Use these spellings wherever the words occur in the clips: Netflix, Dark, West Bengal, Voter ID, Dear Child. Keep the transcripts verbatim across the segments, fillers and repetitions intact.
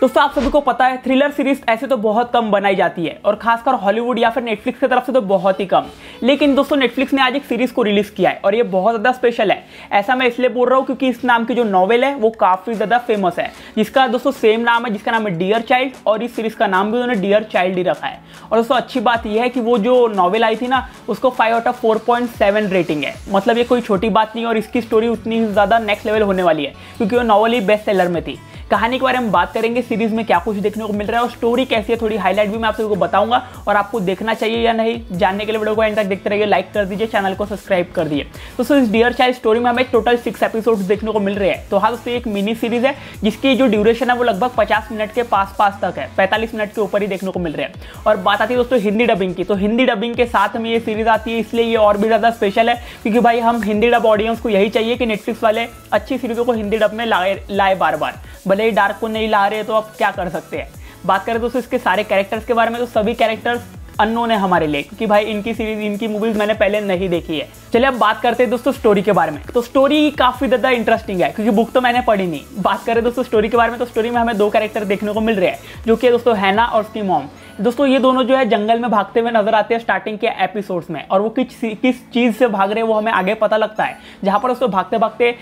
दोस्तों आप सभी को पता है थ्रिलर सीरीज ऐसे तो बहुत कम बनाई जाती है और खासकर हॉलीवुड या फिर नेटफ्लिक्स की तरफ से तो बहुत ही कम। लेकिन दोस्तों नेटफ्लिक्स ने आज एक सीरीज को रिलीज किया है और ये बहुत ज़्यादा स्पेशल है। ऐसा मैं इसलिए बोल रहा हूँ क्योंकि इस नाम की जो नॉवेल है वो काफ़ी ज़्यादा फेमस है, जिसका दोस्तों सेम नाम है, जिसका नाम है डियर चाइल्ड। और इस सीरीज़ का नाम भी उन्होंने डियर चाइल्ड ही रखा है। और दोस्तों अच्छी बात यह है कि वो जो नॉवेल आई थी ना उसको five out of four point seven rating है। मतलब ये कोई छोटी बात नहीं है और इसकी स्टोरी उतनी ज़्यादा नेक्स्ट लेवल होने वाली है क्योंकि वो नॉवेल ही बेस्ट सेलर में थी। कहानी के बारे में बात करेंगे, सीरीज में क्या कुछ देखने को मिल रहा है और स्टोरी कैसी है, थोड़ी हाईलाइट भी मैं आप सभी को बताऊंगा। और आपको देखना चाहिए या नहीं जानने के लिए वीडियो को एंड तक देखते रहिए, लाइक कर दीजिए, चैनल को सब्सक्राइब कर दिए। दोस्तों इस डियर चाइल्ड स्टोरी में हमें टोटल सिक्स एपिसोड्स देखने को मिल रहे हैं। तो हाँ दोस्तों एक मिनी सीरीज है जिसकी जो ड्यूरेशन है वो लगभग पचास मिनट के पास पास तक है, पैंतालीस मिनट के ऊपर ही देखने को मिल रहे हैं। और बात आती है दोस्तों हिंदी डबिंग की, तो हिंदी डबिंग के साथ में ये सीरीज आती है, इसलिए ये और भी ज़्यादा स्पेशल है क्योंकि भाई हम हिंदी डब ऑडियंस को यही चाहिए कि नेटफ्लिक्स वाले अच्छी सीरीजों को हिंदी डब में लाए बार बार। भले ही डार्क को नहीं ला रहे तो आप क्या कर सकते हैं। बात करें दोस्तों इसके सारे कैरेक्टर्स के बारे में, तो सभी कैरेक्टर्स अननोन है हमारे लिए क्योंकि भाई इनकी सीरीज इनकी मूवीज मैंने पहले नहीं देखी है। चलिए अब बात करते हैं दोस्तों स्टोरी के बारे में। तो स्टोरी काफी ज्यादा इंटरेस्टिंग है क्योंकि बुक तो मैंने पढ़ी नहीं। बात करें दोस्तों स्टोरी के बारे में, तो स्टोरी में हमें दो कैरेक्टर देखने को मिल रहे हैं जो कि दोस्तों हैना और उसकी मॉम। दोस्तों ये दोनों जो है जंगल में भागते हुए नजर आते हैं स्टार्टिंग के एपिसोड्स में। और वो किस किस चीज़ से भाग रहे हैं वो हमें आगे पता लगता है, जहाँ पर दोस्तों भागते भागते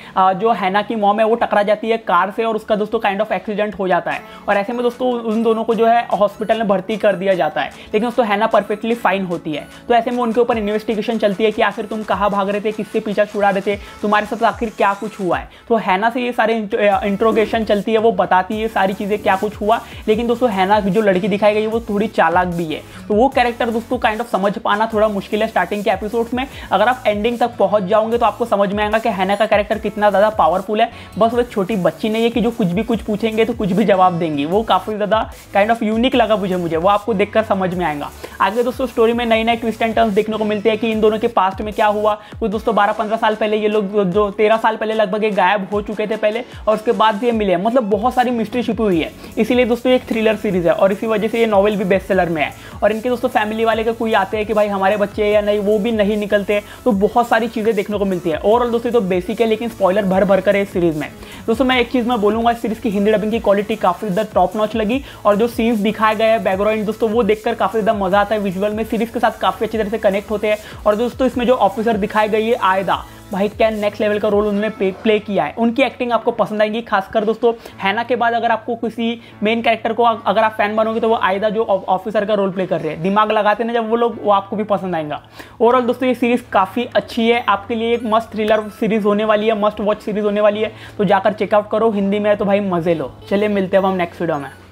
जो हैना की मॉम है वो टकरा जाती है कार से और उसका दोस्तों काइंड ऑफ एक्सीडेंट हो जाता है। और ऐसे में दोस्तों उन दोनों को जो है हॉस्पिटल में भर्ती कर दिया जाता है। लेकिन दोस्तों हैना परफेक्टली फाइन होती है। तो ऐसे में उनके ऊपर इन्वेस्टिगेशन चलती है कि आखिर तुम कहाँ भाग रहे थे, किससे पीछा छुड़ा रहे थे, तुम्हारे साथ आखिर क्या कुछ हुआ है। तो हैना से ये सारे इंट्रोगेशन चलती है, वो बताती है सारी चीज़ें क्या कुछ हुआ। लेकिन दोस्तों हैना जो लड़की दिखाई गई वो थोड़ी चालाक भी है, तो वो कैरेक्टर दोस्तों काइंड ऑफ समझ पाना थोड़ा मुश्किल है स्टार्टिंग के एपिसोड्स में। अगर आप एंडिंग तक पहुंच जाओगे तो आपको समझ में आएगा कि हैना का कैरेक्टर कितना ज्यादा पावरफुल है। बस वो छोटी बच्ची नहीं है कि जो कुछ भी कुछ पूछेंगे तो कुछ भी जवाब देंगी। वो काफी ज्यादा काइंड ऑफ यूनिक लगा मुझे मुझे वो आपको देखकर समझ में आएगा। आगे दोस्तों स्टोरी में नई नई ट्विस्ट एंड टर्न्स देखने को मिलते हैं कि इन दोनों के पास्ट में क्या हुआ। वो दोस्तों बारह पंद्रह साल पहले ये लोग जो तेरह साल पहले लगभग गायब हो चुके थे पहले, और उसके बाद ये मिले। मतलब बहुत सारी मिस्ट्री छिपी हुई है, इसीलिए दोस्तों एक थ्रिलर सीरीज है और इसी वजह से ये नॉवेल भी बेस्ट सेलर में है। और इनके दोस्तों फैमिली वाले का कोई आते हैं कि भाई हमारे बच्चे या नहीं, वो भी नहीं निकलते। तो बहुत सारी चीज़ें देखने को मिलती है। ओवरऑल दोस्तों तो बेसिक है लेकिन स्पॉइलर भर भर कर है इस सीरीज़ में। दोस्तों मैं एक चीज़ मैं बोलूँगा, इस सीरीज़ की हिंदी डबिंग की क्वालिटी काफ़ी ज़्यादा टॉप नॉच लगी। और जो सीन्स दिखाए गए हैं बैकग्राउंड दोस्तों वो देखकर काफ़ी ज़्यादा मज़ा आता है, विजुअल में सीरीज़ के साथ काफ़ी अच्छी तरह से कनेक्ट होते हैं। और दोस्तों इसमें जो ऑफिसर दिखाई गई है आयदा, भाई क्या नेक्स्ट लेवल का रोल उन्होंने प्ले किया है। उनकी एक्टिंग आपको पसंद आएगी, खासकर दोस्तों हैना के बाद अगर आपको किसी मेन कैरेक्टर को अगर आप फैन बनोगे तो वो आयदा जो ऑफिसर का रोल प्ले कर रहे हैं, दिमाग लगाते ना जब वो लोग, वो आपको भी पसंद आएगा। ओवरऑल दोस्तों ये सीरीज़ काफ़ी अच्छी है, आपके लिए एक मस्ट थ्रिलर सीरीज़ होने वाली है, मस्ट वॉच सीरीज़ होने वाली है। तो जाकर चेकआउट करो, हिंदी में है तो भाई मज़े लो। चलिए मिलते हैं अब हम नेक्स्ट वीडियो में।